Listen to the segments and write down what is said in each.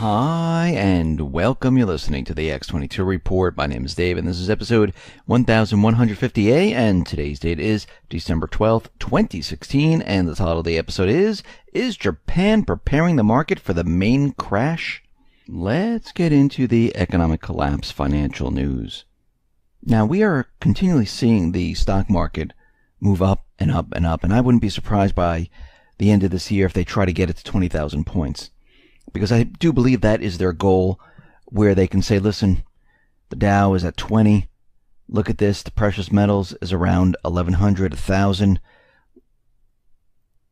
Hi, and welcome. You're listening to the X22 Report. My name is Dave, and this is episode 1150A, and today's date is December 12th, 2016, and the title of the episode Is Japan Preparing the Market for the Main Crash? Let's get into the economic collapse financial news. Now, we are continually seeing the stock market move up and up and up, and I wouldn't be surprised by the end of this year if they try to get it to 20,000 points. Because I do believe that is their goal, where they can say, listen, the Dow is at 20. Look at this. The precious metals is around 1,100, 1,000.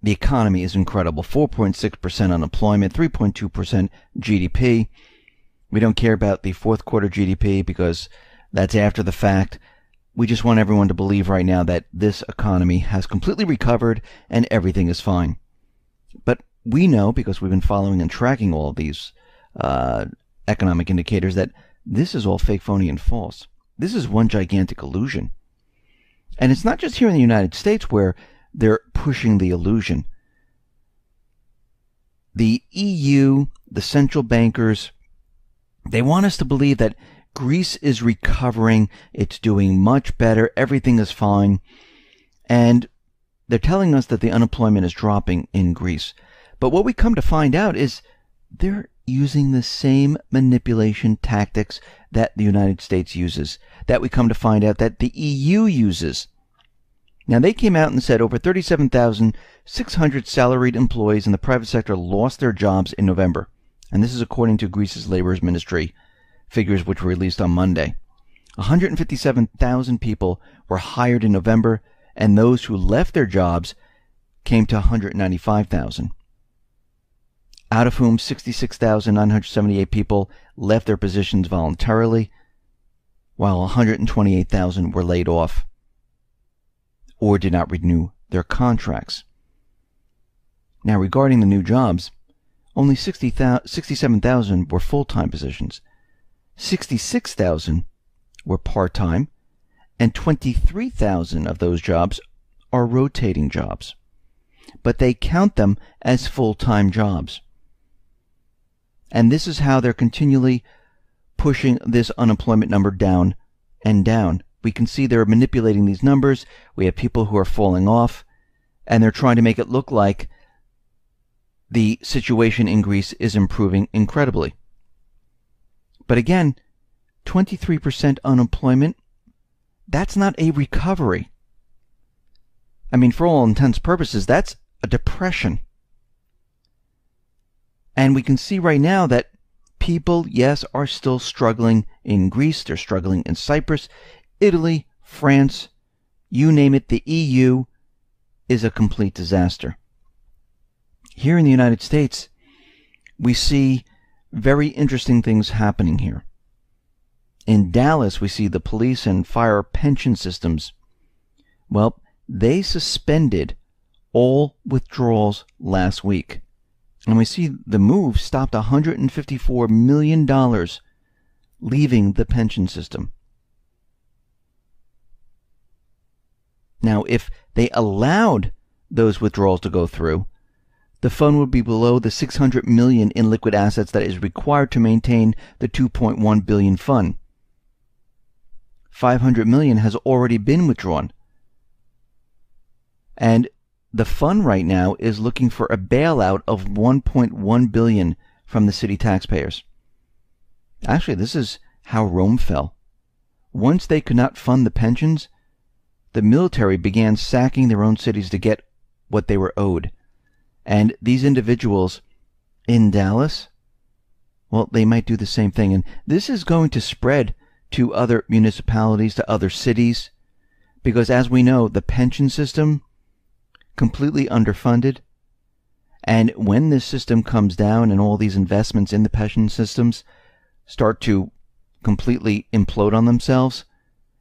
The economy is incredible. 4.6% unemployment, 3.2% GDP. We don't care about the fourth quarter GDP because that's after the fact. We just want everyone to believe right now that this economy has completely recovered and everything is fine. But we know, because we've been following and tracking all of these economic indicators, that this is all fake, phony, and false. This is one gigantic illusion. And it's not just here in the United States where they're pushing the illusion. The EU, the central bankers, they want us to believe that Greece is recovering, it's doing much better, everything is fine. And they're telling us that the unemployment is dropping in Greece. But what we come to find out is they're using the same manipulation tactics that the United States uses, that we come to find out that the EU uses. Now, they came out and said over 37,600 salaried employees in the private sector lost their jobs in November. And this is according to Greece's Labor Ministry figures, which were released on Monday. 157,000 people were hired in November, and those who left their jobs came to 195,000. Out of whom 66,978 people left their positions voluntarily, while 128,000 were laid off or did not renew their contracts. Now, regarding the new jobs, only 67,000 were full-time positions, 66,000 were part-time, and 23,000 of those jobs are rotating jobs. But they count them as full-time jobs. And this is how they're continually pushing this unemployment number down and down. We can see they're manipulating these numbers. We have people who are falling off, and they're trying to make it look like the situation in Greece is improving incredibly. But again, 23% unemployment, that's not a recovery. I mean, for all intents and purposes, that's a depression. And we can see right now that people, yes, are still struggling in Greece. They're struggling in Cyprus, Italy, France, you name it. The EU is a complete disaster. Here in the United States, we see very interesting things happening here. In Dallas, we see the police and fire pension systems. Well, they suspended all withdrawals last week. And we see the move stopped $154 million leaving the pension system. Now, if they allowed those withdrawals to go through, the fund would be below the $600 million in liquid assets that is required to maintain the $2.1 billion fund. $500 million has already been withdrawn. And the fund right now is looking for a bailout of $1.1 billion from the city taxpayers. Actually, this is how Rome fell. Once they could not fund the pensions, the military began sacking their own cities to get what they were owed. And these individuals in Dallas, well, they might do the same thing. And this is going to spread to other municipalities, to other cities, because as we know, the pension system completely underfunded. And when this system comes down and all these investments in the pension systems start to completely implode on themselves,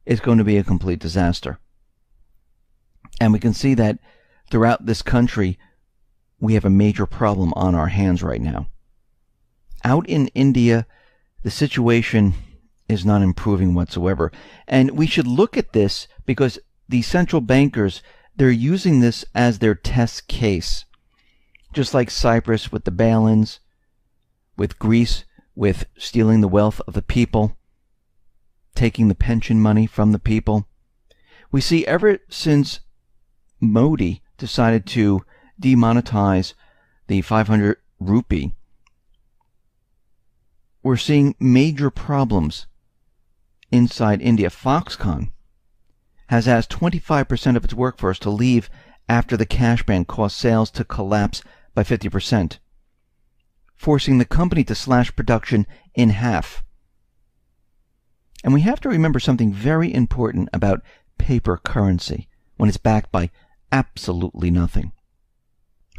it's going to be a complete disaster. And we can see that throughout this country, we have a major problem on our hands right now. Out in India, the situation is not improving whatsoever. And we should look at this because the central bankers, they're using this as their test case. Just like Cyprus with the bail-ins, with Greece, with stealing the wealth of the people, taking the pension money from the people. We see ever since Modi decided to demonetize the 500 rupee, we're seeing major problems inside India. Foxconn has asked 25% of its workforce to leave after the cash ban caused sales to collapse by 50%, forcing the company to slash production in half. And we have to remember something very important about paper currency when it's backed by absolutely nothing.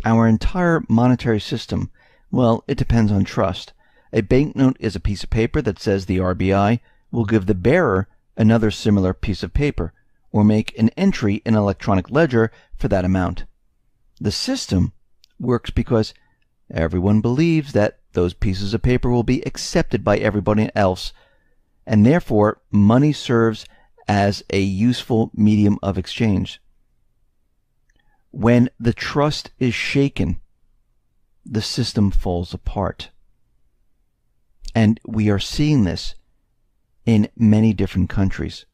Our entire monetary system, well, it depends on trust. A banknote is a piece of paper that says the RBI will give the bearer another similar piece of paper, or make an entry in an electronic ledger for that amount. The system works because everyone believes that those pieces of paper will be accepted by everybody else, and therefore money serves as a useful medium of exchange. When the trust is shaken, the system falls apart. And we are seeing this in many different countries.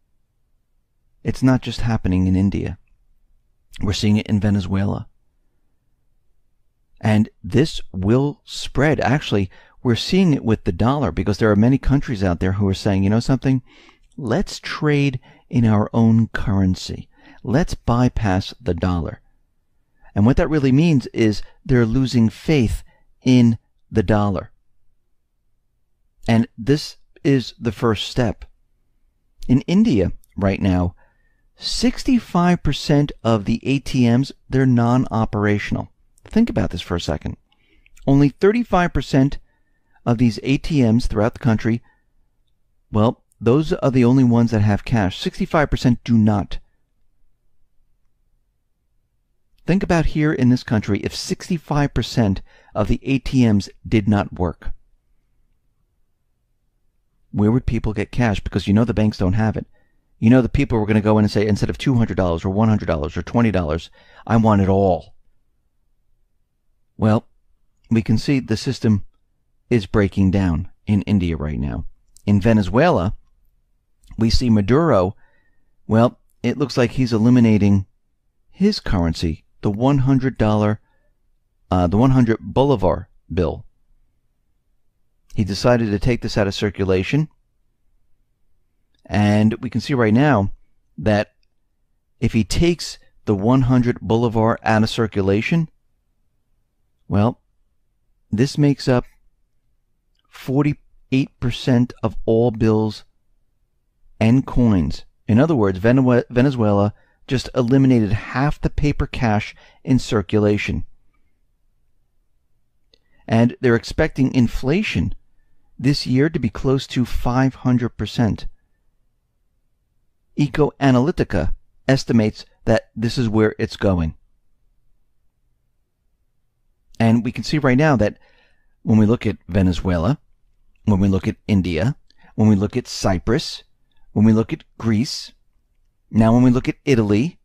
It's not just happening in India. We're seeing it in Venezuela. And this will spread. Actually, we're seeing it with the dollar, because there are many countries out there who are saying, you know something? Let's trade in our own currency. Let's bypass the dollar. And what that really means is they're losing faith in the dollar. And this is the first step. In India right now, 65% of the ATMs, they're non-operational. Think about this for a second. Only 35% of these ATMs throughout the country, well, those are the only ones that have cash. 65% do not. Think about here in this country if 65% of the ATMs did not work. Where would people get cash? Because you know the banks don't have it. You know the people were going to go in and say, instead of $200 or $100 or $20, I want it all. Well, we can see the system is breaking down in India right now. In Venezuela, we see Maduro, well, it looks like he's eliminating his currency, the $100 Bolivar bill. He decided to take this out of circulation, and we can see right now that if he takes the 100 Bolivar out of circulation, well, this makes up 48% of all bills and coins. In other words, Venezuela just eliminated half the paper cash in circulation. And they're expecting inflation this year to be close to 500%. Ecoanalítica estimates that this is where it's going. And we can see right now that when we look at Venezuela, when we look at India, when we look at Cyprus, when we look at Greece, now when we look at Italy,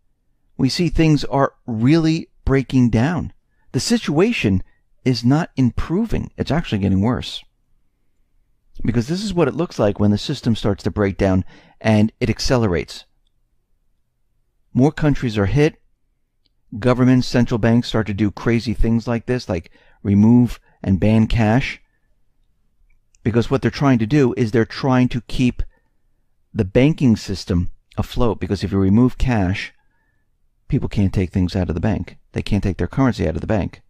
we see things are really breaking down. The situation is not improving. It's actually getting worse. Because this is what it looks like when the system starts to break down and it accelerates. More countries are hit. Governments, central banks start to do crazy things like this, like remove and ban cash. Because what they're trying to do is they're trying to keep the banking system afloat, because if you remove cash, people can't take things out of the bank. They can't take their currency out of the bank.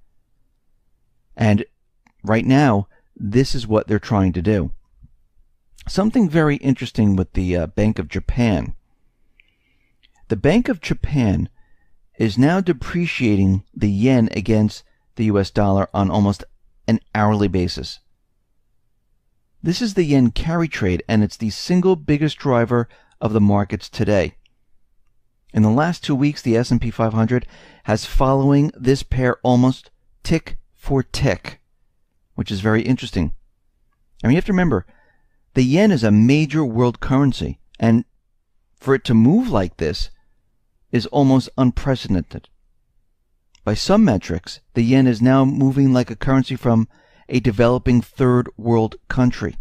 And right now, this is what they're trying to do. Something very interesting with the Bank of Japan. The Bank of Japan is now depreciating the yen against the US dollar on almost an hourly basis. This is the yen carry trade, and it's the single biggest driver of the markets today. In the last 2 weeks, the S&P 500 has following this pair almost tick for tick, which is very interesting. I mean, you have to remember, the yen is a major world currency, and for it to move like this is almost unprecedented. By some metrics, the yen is now moving like a currency from a developing third world country.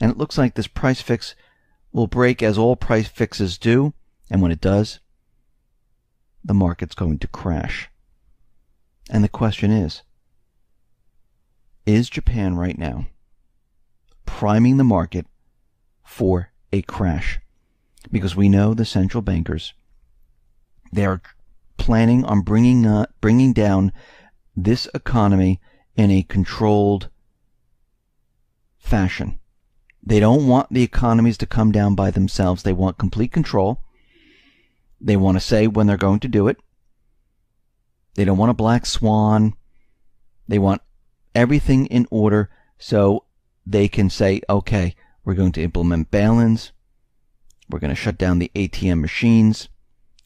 And it looks like this price fix will break, as all price fixes do, and when it does, the market's going to crash. And the question is Japan right now priming the market for a crash? Because we know the central bankers, they are planning on bringing down this economy in a controlled fashion. They don't want the economies to come down by themselves. They want complete control. They want to say when they're going to do it. They don't want a black swan. They want everything in order so they can say, okay, we're going to implement bail-ins. We're going to shut down the ATM machines.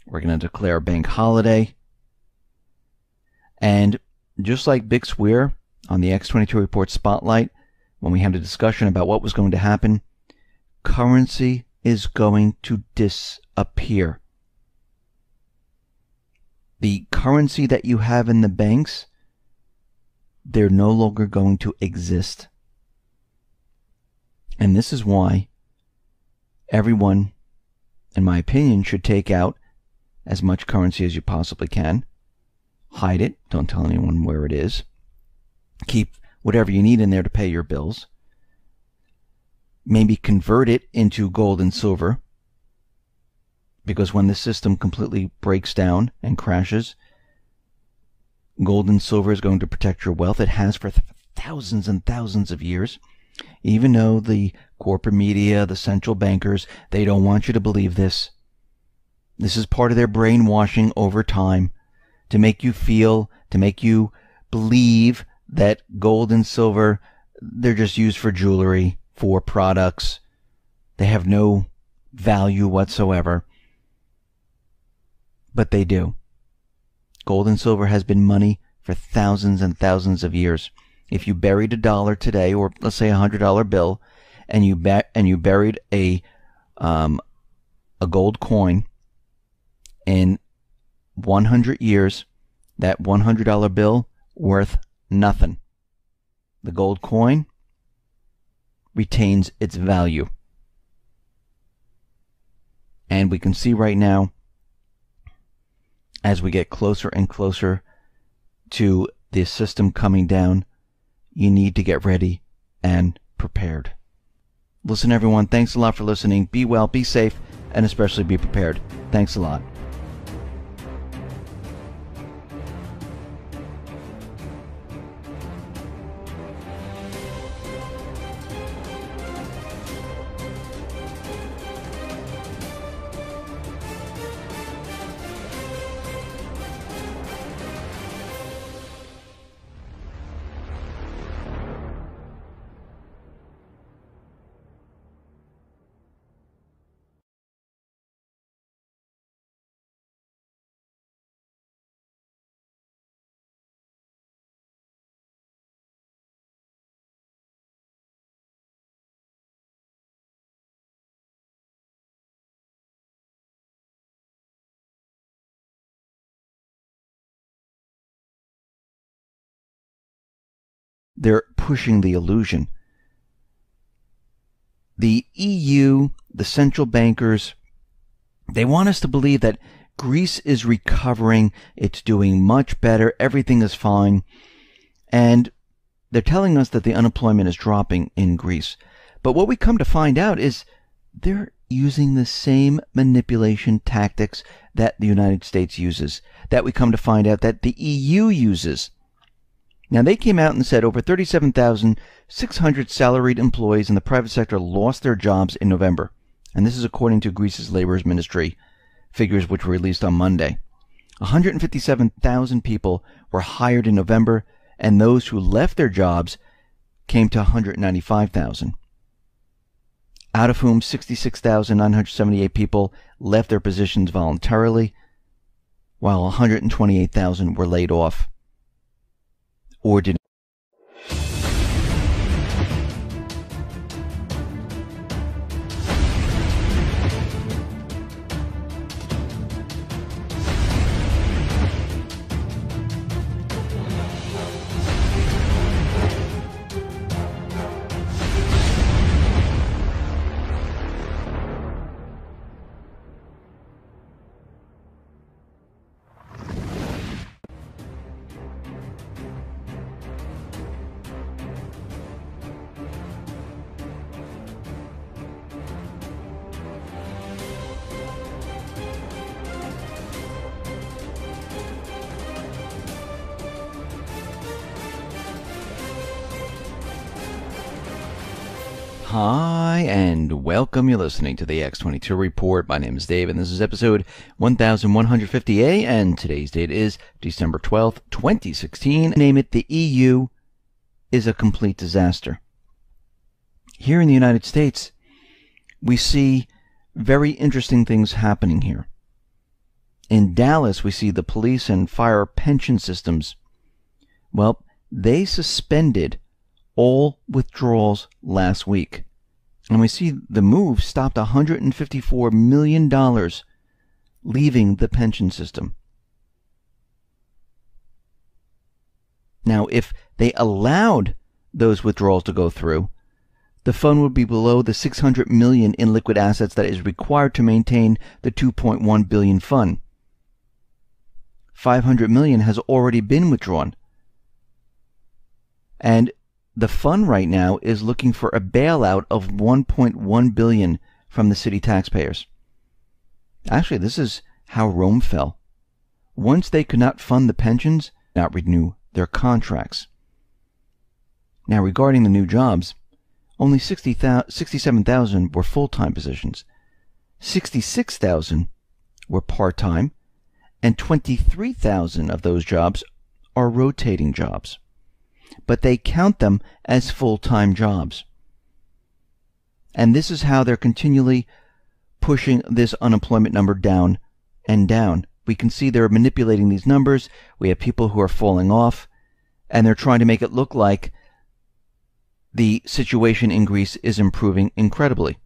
We're going to declare a bank holiday. And just like Bix Weir on the X22 Report Spotlight, when we had a discussion about what was going to happen, currency is going to disappear. The currency that you have in the banks, they're no longer going to exist. And this is why everyone, in my opinion, should take out as much currency as you possibly can. Hide it. Don't tell anyone where it is. Keep whatever you need in there to pay your bills. Maybe convert it into gold and silver, because when the system completely breaks down and crashes, gold and silver is going to protect your wealth. It has for thousands and thousands of years. Even though the corporate media, the central bankers, they don't want you to believe this. This is part of their brainwashing over time to make you feel, to make you believe that gold and silver, they're just used for jewelry, for products. They have no value whatsoever. But they do. Gold and silver has been money for thousands and thousands of years. If you buried a dollar today, or let's say $100 bill, and you buried a gold coin, in 100 years, that $100 bill worth nothing. The gold coin retains its value. And we can see right now, as we get closer and closer to the system coming down, you need to get ready and prepared. Listen, everyone, thanks a lot for listening. Be well, be safe, and especially be prepared. Thanks a lot. They're pushing the illusion. The EU, the central bankers, they want us to believe that Greece is recovering, it's doing much better, everything is fine, and they're telling us that the unemployment is dropping in Greece. But what we come to find out is they're using the same manipulation tactics that the United States uses, that we come to find out that the EU uses. Now, they came out and said over 37,600 salaried employees in the private sector lost their jobs in November. And this is according to Greece's Labor Ministry figures, which were released on Monday. 157,000 people were hired in November, and those who left their jobs came to 195,000, out of whom 66,978 people left their positions voluntarily, while 128,000 were laid off or did. Hi and welcome. You're listening to the X22 Report. My name is Dave and this is episode 1150A, and today's date is December 12th, 2016. Name it, the EU is a complete disaster. Here in the United States, we see very interesting things happening here. In Dallas, we see the police and fire pension systems. Well, they suspended all withdrawals last week. And we see the move stopped $154 million leaving the pension system. Now, if they allowed those withdrawals to go through, the fund would be below the $600 million in liquid assets that is required to maintain the $2.1 billion fund. $500 million has already been withdrawn. And the fund right now is looking for a bailout of $1.1 billion from the city taxpayers. Actually, this is how Rome fell. Once they could not fund the pensions, they could not renew their contracts. Now, regarding the new jobs, only 67,000 were full-time positions, 66,000 were part-time, and 23,000 of those jobs are rotating jobs. But they count them as full-time jobs. And this is how they're continually pushing this unemployment number down and down. We can see they're manipulating these numbers. We have people who are falling off, and they're trying to make it look like the situation in Greece is improving incredibly.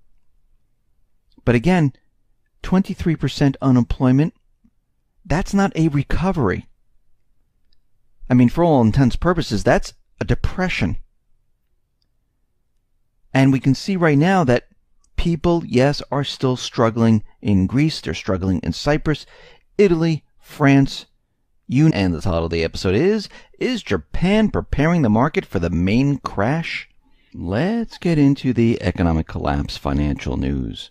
But again, 23% unemployment, that's not a recovery. I mean, for all intents and purposes, that's a depression. And we can see right now that people, yes, are still struggling in Greece. They're struggling in Cyprus, Italy, France, you. And the title of the episode is Japan preparing the market for the main crash? Let's get into the economic collapse financial news.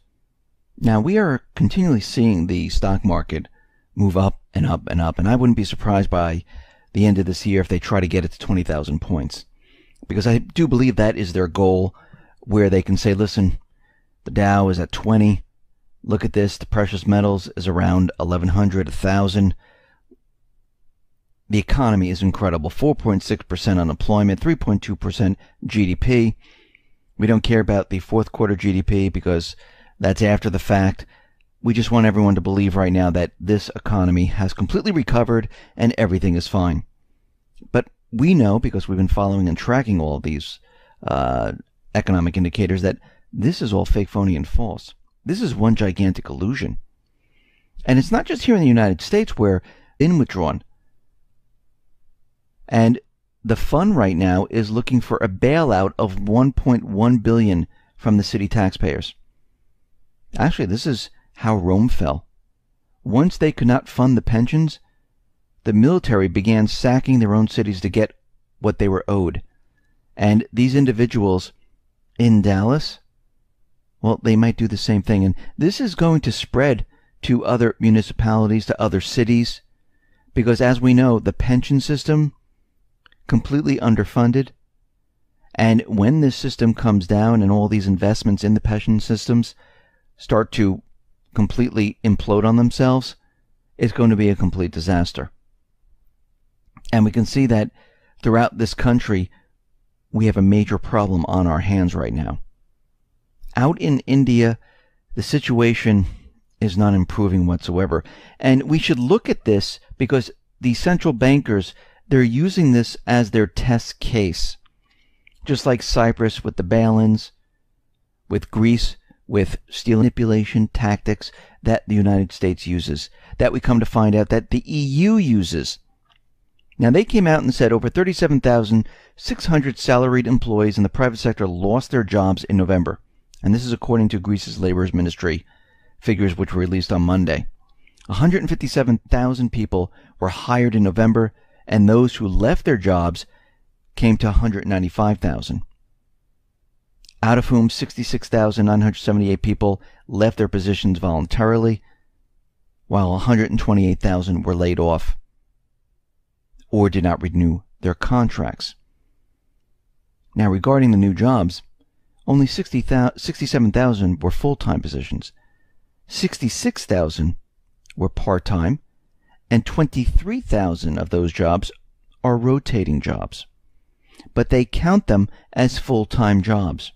Now, we are continually seeing the stock market move up and up and up, and I wouldn't be surprised by the end of this year if they try to get it to 20,000 points, because I do believe that is their goal, where they can say, listen, the Dow is at 20, look at this, the precious metals is around 1,100, 1,000. The economy is incredible, 4.6% unemployment, 3.2% GDP. We don't care about the fourth quarter GDP because that's after the fact. We just want everyone to believe right now that this economy has completely recovered and everything is fine. But we know, because we've been following and tracking all of these economic indicators, that this is all fake, phony, and false. This is one gigantic illusion. And it's not just here in the United States where in withdrawn. And the fund right now is looking for a bailout of $1.1 billion from the city taxpayers. Actually, this is how Rome fell. Once they could not fund the pensions, the military began sacking their own cities to get what they were owed. And these individuals in Dallas, well, they might do the same thing. And this is going to spread to other municipalities, to other cities, because as we know, the pension system completely underfunded. And when this system comes down and all these investments in the pension systems start to completely implode on themselves, it's going to be a complete disaster. And we can see that throughout this country, we have a major problem on our hands right now. Out in India, the situation is not improving whatsoever. And we should look at this because the central bankers, they're using this as their test case. Just like Cyprus with the bail-ins, with Greece, with steel manipulation tactics that the United States uses, that we come to find out that the EU uses. Now, they came out and said over 37,600 salaried employees in the private sector lost their jobs in November. And this is according to Greece's Labor's Ministry figures, which were released on Monday. 157,000 people were hired in November, and those who left their jobs came to 195,000. Out of whom 66,978 people left their positions voluntarily, while 128,000 were laid off or did not renew their contracts. Now, regarding the new jobs, only 67,000 were full-time positions, 66,000 were part-time, and 23,000 of those jobs are rotating jobs. But they count them as full-time jobs.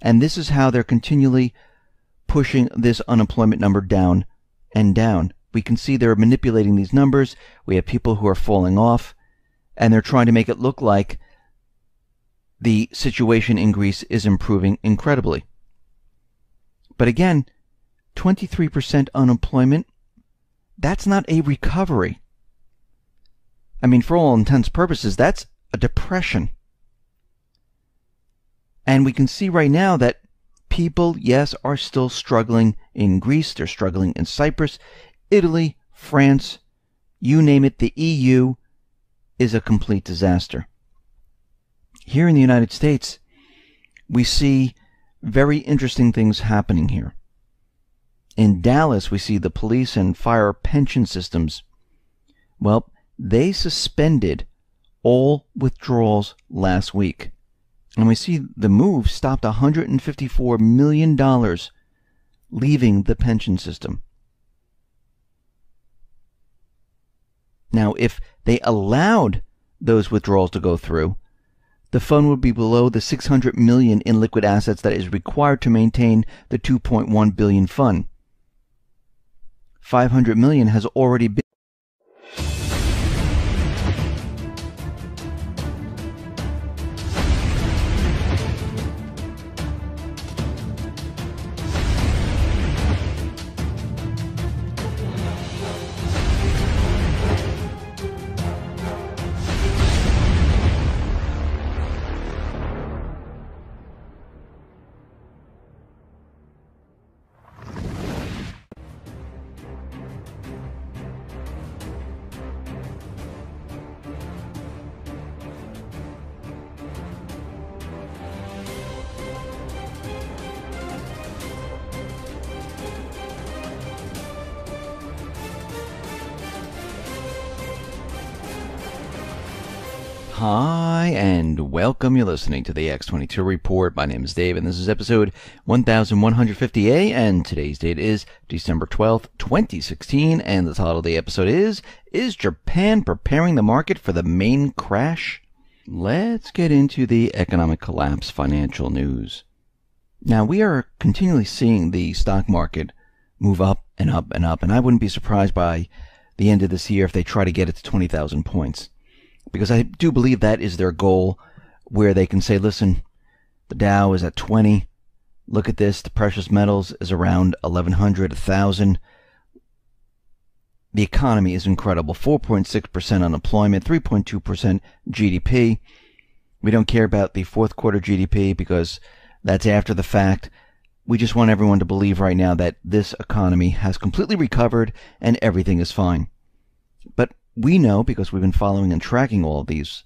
And this is how they're continually pushing this unemployment number down and down. We can see they're manipulating these numbers. We have people who are falling off, and they're trying to make it look like the situation in Greece is improving incredibly. But again, 23% unemployment, that's not a recovery. I mean, for all intents and purposes, that's a depression. And we can see right now that people, yes, are still struggling in Greece. They're struggling in Cyprus, Italy, France, you name it. The EU is a complete disaster. Here in the United States, we see very interesting things happening here. In Dallas, we see the police and fire pension systems. Well, they suspended all withdrawals last week. And we see the move stopped $154 million leaving the pension system. Now, if they allowed those withdrawals to go through, the fund would be below the $600 million in liquid assets that is required to maintain the $2.1 billion fund. $500 million has already been. Hi, and welcome. You're listening to the X22 Report. My name is Dave, and this is episode 1150A, and today's date is December 12th, 2016, and the title of the episode is Japan Preparing the Market for the Main Crash? Let's get into the economic collapse financial news. Now, we are continually seeing the stock market move up and up and up, and I wouldn't be surprised by the end of this year if they try to get it to 20,000 points. Because I do believe that is their goal, where they can say, listen, the Dow is at 20. Look at this. The precious metals is around 1,100, 1,000. The economy is incredible. 4.6% unemployment, 3.2% GDP. We don't care about the fourth quarter GDP because that's after the fact. We just want everyone to believe right now that this economy has completely recovered and everything is fine. But we know, because we've been following and tracking all of these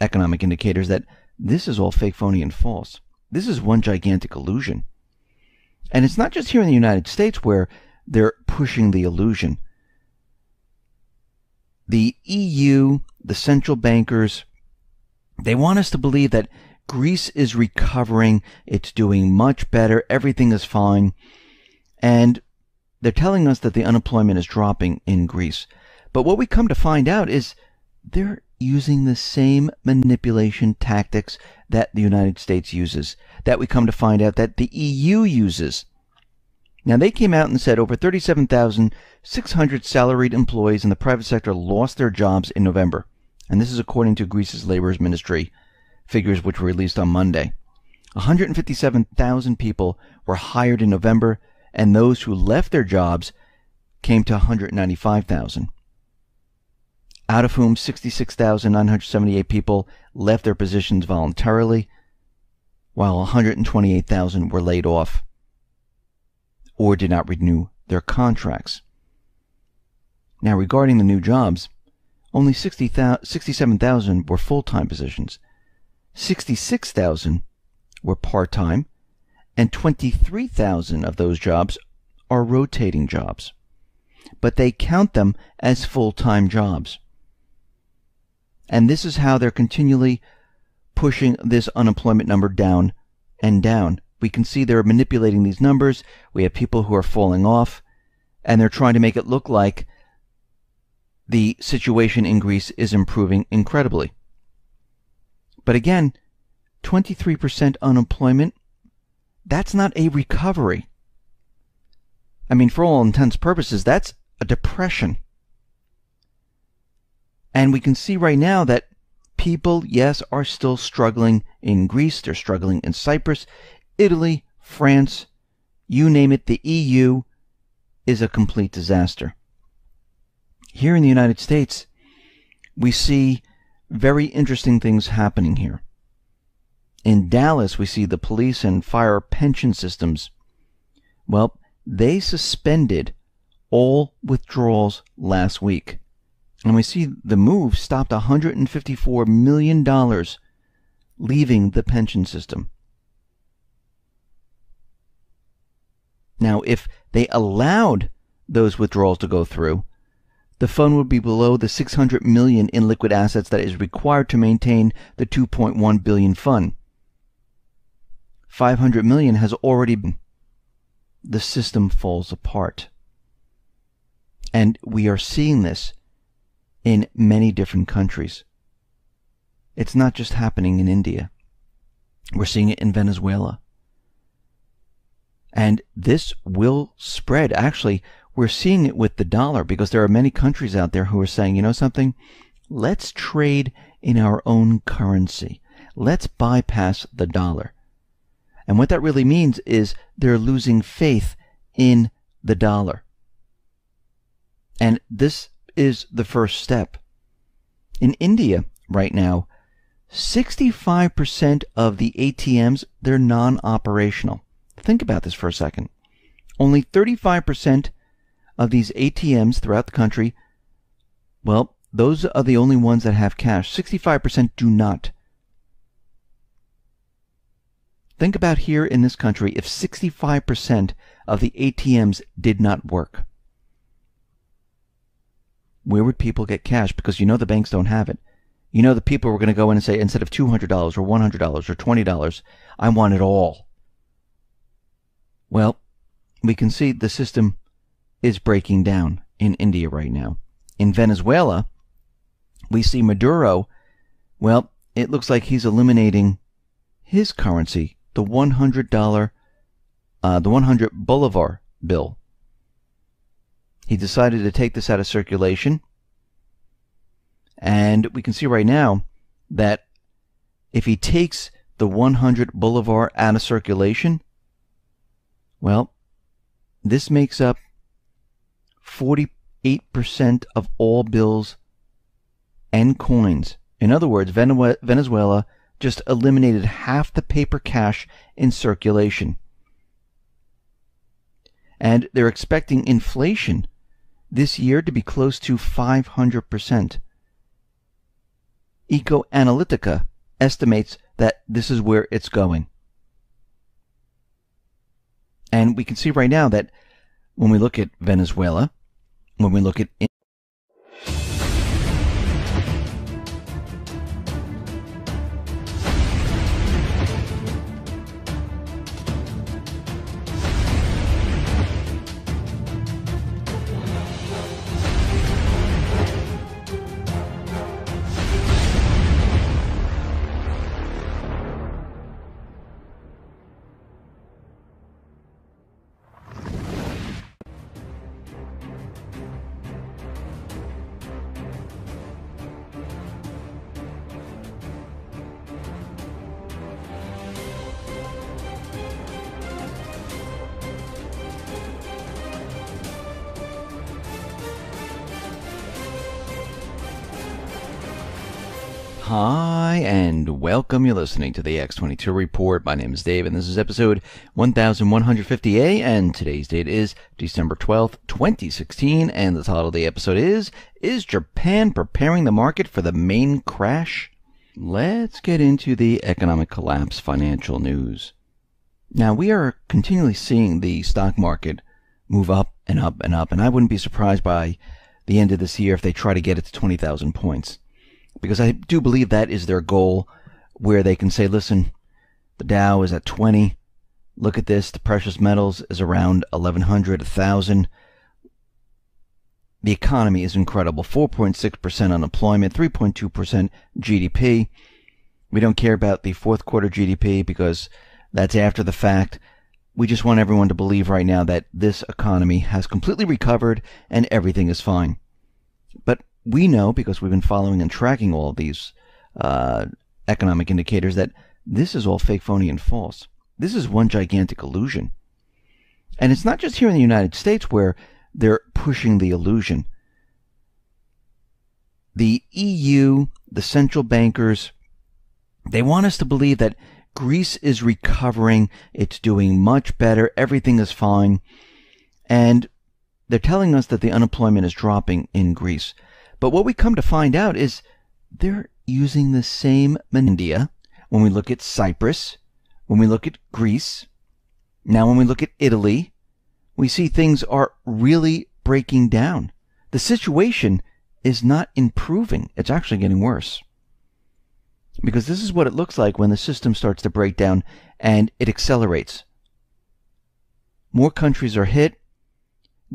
economic indicators, that this is all fake, phony, and false. This is one gigantic illusion. And it's not just here in the United States where they're pushing the illusion. The EU, the central bankers, they want us to believe that Greece is recovering, it's doing much better, everything is fine. And they're telling us that the unemployment is dropping in Greece. But what we come to find out is they're using the same manipulation tactics that the United States uses, that we come to find out that the EU uses. Now, they came out and said over 37,600 salaried employees in the private sector lost their jobs in November. And this is according to Greece's Labor Ministry figures, which were released on Monday. 157,000 people were hired in November, and those who left their jobs came to 195,000. Out of whom 66,978 people left their positions voluntarily, while 128,000 were laid off or did not renew their contracts. Now, regarding the new jobs, only 67,000 were full-time positions, 66,000 were part-time, and 23,000 of those jobs are rotating jobs. But they count them as full-time jobs. And this is how they're continually pushing this unemployment number down and down. We can see they're manipulating these numbers. We have people who are falling off, and they're trying to make it look like the situation in Greece is improving incredibly. But again, 23% unemployment, that's not a recovery. I mean, for all intents and purposes, that's a depression. And we can see right now that people, yes, are still struggling in Greece. They're struggling in Cyprus, Italy, France, you name it. The EU is a complete disaster. Here in the United States, we see very interesting things happening here. In Dallas, we see the police and fire pension systems. Well, they suspended all withdrawals last week. And we see the move stopped $154 million leaving the pension system. Now, if they allowed those withdrawals to go through, the fund would be below the $600 million in liquid assets that is required to maintain the $2.1 billion fund. $500 million has already been. The system falls apart. And we are seeing this in many different countries. It's not just happening in India. We're seeing it in Venezuela. And this will spread. Actually, we're seeing it with the dollar, because there are many countries out there who are saying, you know something, let's trade in our own currency. Let's bypass the dollar. And what that really means is they're losing faith in the dollar. And this is the first step. In India right now, 65% of the ATMs, they're non-operational. Think about this for a second. Only 35% of these ATMs throughout the country, well, those are the only ones that have cash. 65% do not. Think about here in this country if 65% of the ATMs did not work. Where would people get cash? Because you know the banks don't have it. You know the people were going to go in and say, instead of $200 or $100 or $20, I want it all. Well, we can see the system is breaking down in India right now. In Venezuela, we see Maduro. Well, it looks like he's eliminating his currency, the $100 Bolivar bill. He decided to take this out of circulation, and we can see right now that if he takes the 100 Bolivar out of circulation, well, this makes up 48% of all bills and coins. In other words, Venezuela just eliminated half the paper cash in circulation. And they're expecting inflation this year to be close to 500%. Ecoanalítica estimates that this is where it's going. And we can see right now that when we look at Venezuela, when we look at Hi and welcome. You're listening to the X22 Report. My name is Dave and this is episode 1150A, and today's date is December 12th, 2016, and the title of the episode is Japan preparing the market for the main crash? Let's get into the economic collapse financial news. Now, we are continually seeing the stock market move up and up and up, and I wouldn't be surprised by the end of this year if they try to get it to 20,000 points. Because I do believe that is their goal where they can say, listen, the Dow is at 20. Look at this. The precious metals is around 1,100, 1,000. The economy is incredible. 4.6% unemployment, 3.2% GDP. We don't care about the fourth quarter GDP because that's after the fact. We just want everyone to believe right now that this economy has completely recovered and everything is fine. But we know, because we've been following and tracking all of these economic indicators, that this is all fake, phony, and false. This is one gigantic illusion. And it's not just here in the United States where they're pushing the illusion. The EU, the central bankers, they want us to believe that Greece is recovering, it's doing much better, everything is fine. And they're telling us that the unemployment is dropping in Greece. But what we come to find out is they're using the same India when we look at Cyprus, when we look at Greece, now when we look at Italy, we see things are really breaking down. The situation is not improving. It's actually getting worse. Because this is what it looks like when the system starts to break down and it accelerates. More countries are hit.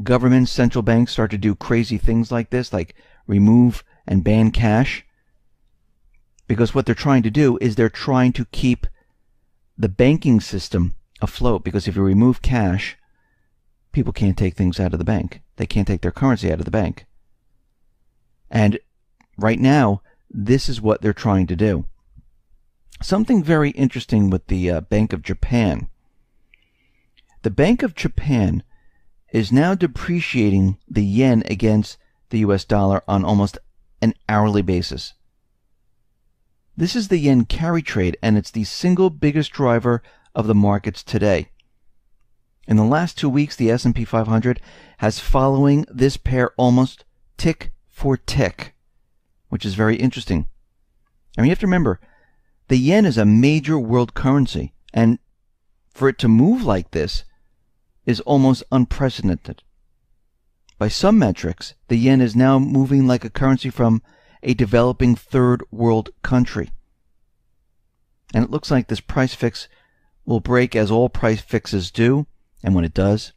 Governments, central banks start to do crazy things like this, like remove and ban cash. Because what they're trying to do is they're trying to keep the banking system afloat, because if you remove cash, people can't take things out of the bank. They can't take their currency out of the bank. And right now, this is what they're trying to do. Something very interesting with the Bank of Japan. The Bank of Japan is now depreciating the yen against the US dollar on almost an hourly basis. This is the yen carry trade, and it's the single biggest driver of the markets today. In the last 2 weeks, the S&P 500 has following this pair almost tick for tick, which is very interesting. I mean, you have to remember, the yen is a major world currency, and for it to move like this is almost unprecedented. By some metrics, the yen is now moving like a currency from a developing third world country. And it looks like this price fix will break, as all price fixes do, and when it does,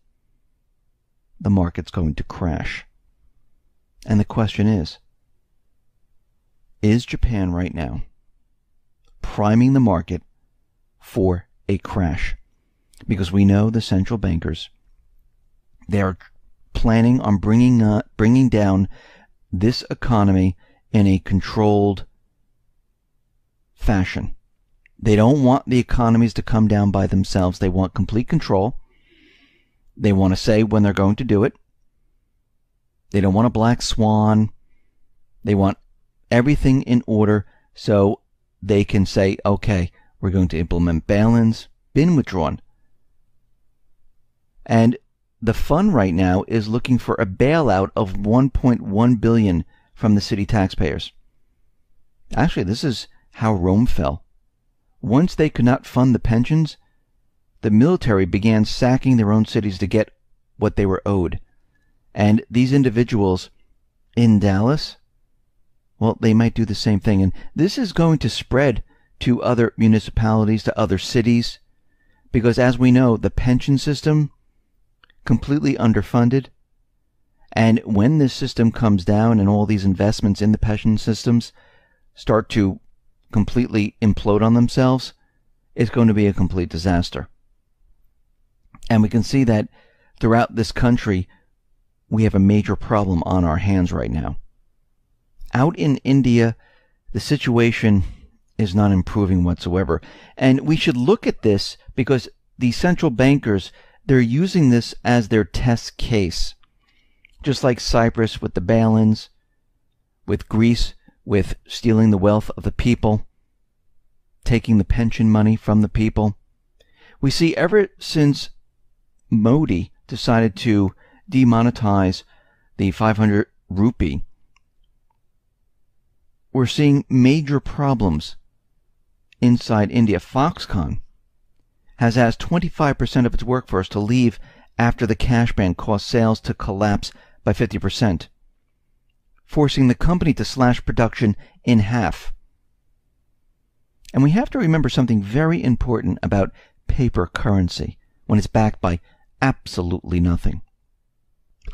the market's going to crash. And the question is Japan right now priming the market for a crash? Because we know the central bankers, they are planning on bringing down this economy in a controlled fashion. They don't want the economies to come down by themselves. They want complete control. They want to say when they're going to do it. They don't want a black swan. They want everything in order so they can say, okay, we're going to implement bail-ins, been withdrawn. And the fund right now is looking for a bailout of $1.1 billion from the city taxpayers. Actually, this is how Rome fell. Once they could not fund the pensions, the military began sacking their own cities to get what they were owed. And these individuals in Dallas, well, they might do the same thing. And this is going to spread to other municipalities, to other cities, because as we know, the pension system completely underfunded. And when this system comes down and all these investments in the pension systems start to completely implode on themselves, it's going to be a complete disaster. And we can see that throughout this country, we have a major problem on our hands right now. Out in India, the situation is not improving whatsoever. And we should look at this because the central bankers, they're using this as their test case. Just like Cyprus with the bail-ins, with Greece with stealing the wealth of the people, taking the pension money from the people. We see ever since Modi decided to demonetize the 500 rupee, we're seeing major problems inside India. Foxconn has asked 25% of its workforce to leave after the cash ban caused sales to collapse by 50%, forcing the company to slash production in half. And we have to remember something very important about paper currency when it's backed by absolutely nothing.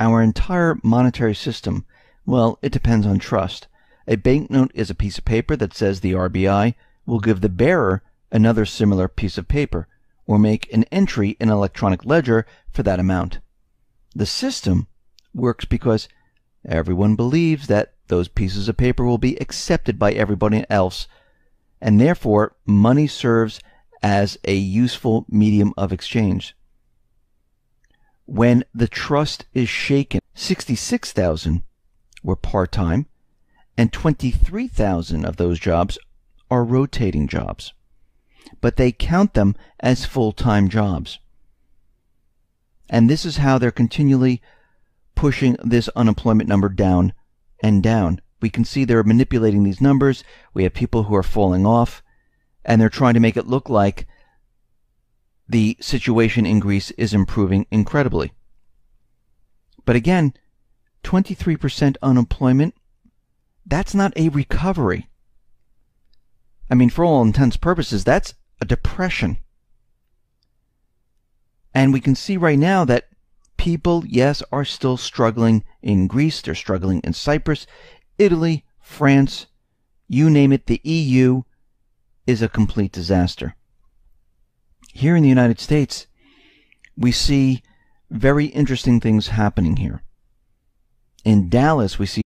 Our entire monetary system, well, it depends on trust. A banknote is a piece of paper that says the RBI will give the bearer another similar piece of paper, or make an entry in electronic ledger for that amount. The system works because everyone believes that those pieces of paper will be accepted by everybody else, and therefore money serves as a useful medium of exchange. When the trust is shaken, 66,000 were part-time, and 23,000 of those jobs are rotating jobs, but they count them as full-time jobs. And this is how they're continually pushing this unemployment number down and down. We can see they're manipulating these numbers. We have people who are falling off, and they're trying to make it look like the situation in Greece is improving incredibly. But again, 23% unemployment, that's not a recovery. I mean, for all intents and purposes, that's a depression. And we can see right now that people, yes, are still struggling in Greece. They're struggling in Cyprus, Italy, France, you name it. The EU is a complete disaster. Here in the United States, we see very interesting things happening here. In Dallas, we see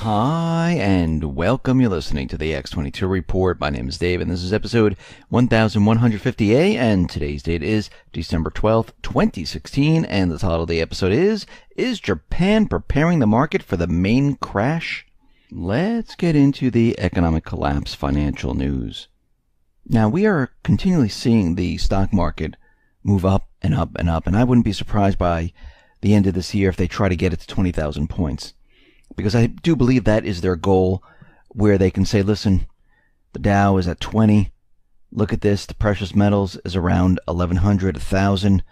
hi, and welcome. You're listening to the X22 Report. My name is Dave, and this is episode 1150A, and today's date is December 12th, 2016, and the title of the episode is Japan Preparing the Market for the Main Crash? Let's get into the economic collapse financial news. Now, we are continually seeing the stock market move up and up and up, and I wouldn't be surprised by the end of this year if they try to get it to 20,000 points. Because I do believe that is their goal, where they can say, listen, the Dow is at 20. Look at this. The precious metals is around 1,100, 1,000.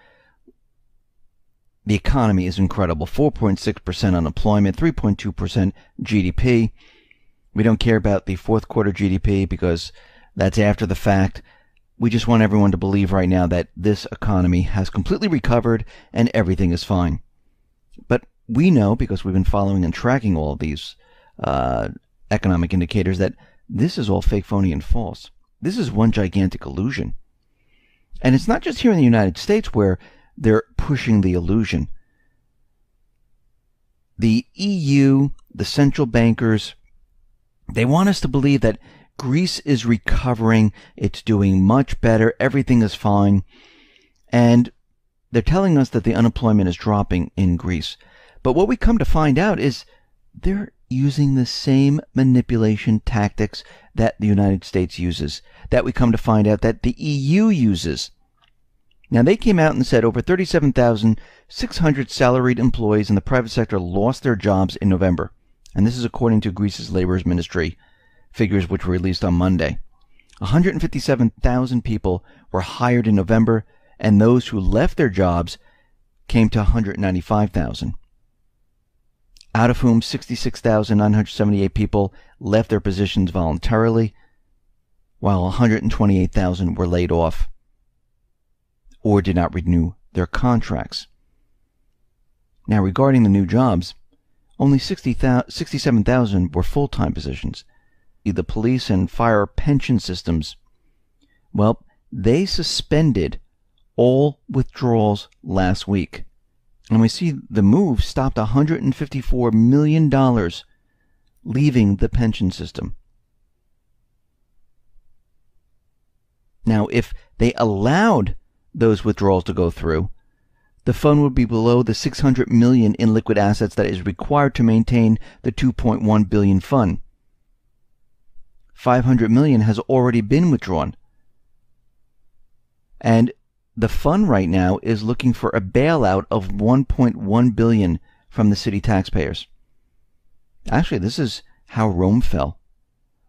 The economy is incredible. 4.6% unemployment, 3.2% GDP. We don't care about the fourth quarter GDP because that's after the fact. We just want everyone to believe right now that this economy has completely recovered and everything is fine. But we know, because we've been following and tracking all of these economic indicators, that this is all fake, phony, and false. This is one gigantic illusion. And it's not just here in the United States where they're pushing the illusion. The EU, the central bankers, they want us to believe that Greece is recovering, it's doing much better, everything is fine. And they're telling us that the unemployment is dropping in Greece. But what we come to find out is they're using the same manipulation tactics that the United States uses, that we come to find out that the EU uses. Now, they came out and said over 37,600 salaried employees in the private sector lost their jobs in November. And this is according to Greece's Labor Ministry figures, which were released on Monday. 157,000 people were hired in November, and those who left their jobs came to 195,000. Out of whom 66,978 people left their positions voluntarily, while 128,000 were laid off or did not renew their contracts. Now, regarding the new jobs, only 67,000 were full-time positions. The police and fire pension systems, well, they suspended all withdrawals last week. And we see the move stopped $154 million leaving the pension system. Now, if they allowed those withdrawals to go through, the fund would be below the $600 million in liquid assets that is required to maintain the $2.1 billion fund. $500 million has already been withdrawn. And the fund right now is looking for a bailout of $1.1 billion from the city taxpayers. Actually, this is how Rome fell.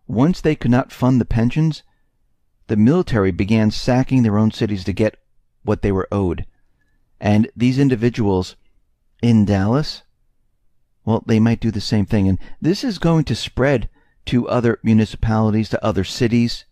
Once they could not fund the pensions, the military began sacking their own cities to get what they were owed. And these individuals in Dallas, well, they might do the same thing. And this is going to spread to other municipalities, to other cities.